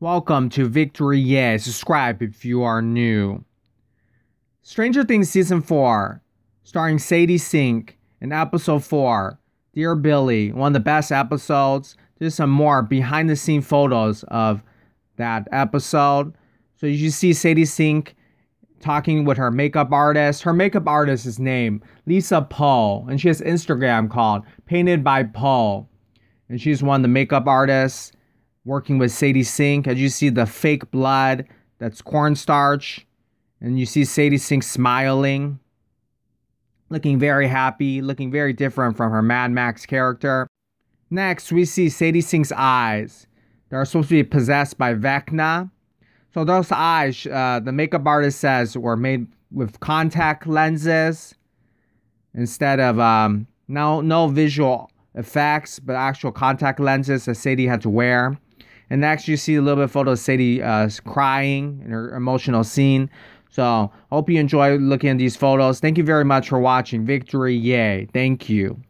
Welcome to Victory Yay! Subscribe if you are new. Stranger Things Season 4, starring Sadie Sink, in Episode 4, Dear Billy, one of the best episodes. There's some more behind-the-scenes photos of that episode. So you see Sadie Sink talking with her makeup artist. Her makeup artist is named Lisa Paul, and she has an Instagram called Painted by Paul. And she's one of the makeup artists working with Sadie Sink. As you see the fake blood, that's cornstarch. And you see Sadie Sink smiling, looking very happy, looking very different from her Mad Max character. Next, we see Sadie Sink's eyes. They're supposed to be possessed by Vecna. So those eyes, the makeup artist says, were made with contact lenses instead of no visual effects, but actual contact lenses that Sadie had to wear. And next you see a little bit of photo of Sadie crying in her emotional scene. So hope you enjoy looking at these photos. Thank you very much for watching. Victory, yay. Thank you.